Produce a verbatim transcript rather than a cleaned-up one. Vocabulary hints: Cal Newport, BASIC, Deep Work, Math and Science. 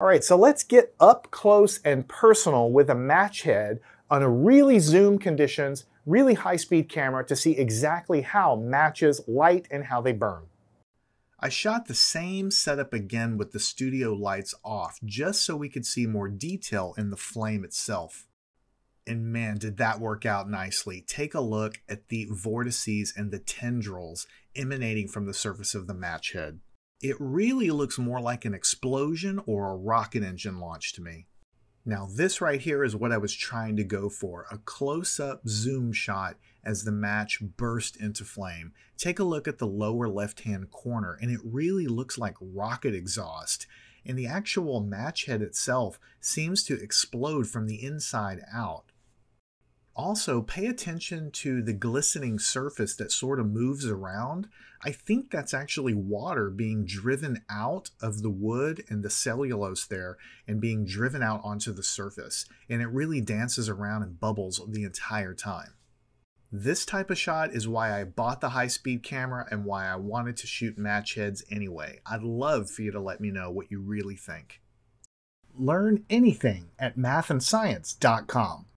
All right, so let's get up close and personal with a match head on a really zoom conditions, really high-speed camera to see exactly how matches light and how they burn. I shot the same setup again with the studio lights off, just so we could see more detail in the flame itself. And man, did that work out nicely. Take a look at the vortices and the tendrils emanating from the surface of the match head. It really looks more like an explosion or a rocket engine launch to me. Now this right here is what I was trying to go for, a close-up zoom shot as the match burst into flame. Take a look at the lower left-hand corner, and it really looks like rocket exhaust. And the actual match head itself seems to explode from the inside out. Also, pay attention to the glistening surface that sort of moves around. I think that's actually water being driven out of the wood and the cellulose there and being driven out onto the surface. And it really dances around and bubbles the entire time. This type of shot is why I bought the high-speed camera and why I wanted to shoot match heads anyway. I'd love for you to let me know what you really think. Learn anything at math and science dot com.